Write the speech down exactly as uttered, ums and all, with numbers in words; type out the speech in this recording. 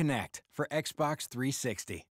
Connect for Xbox three sixty.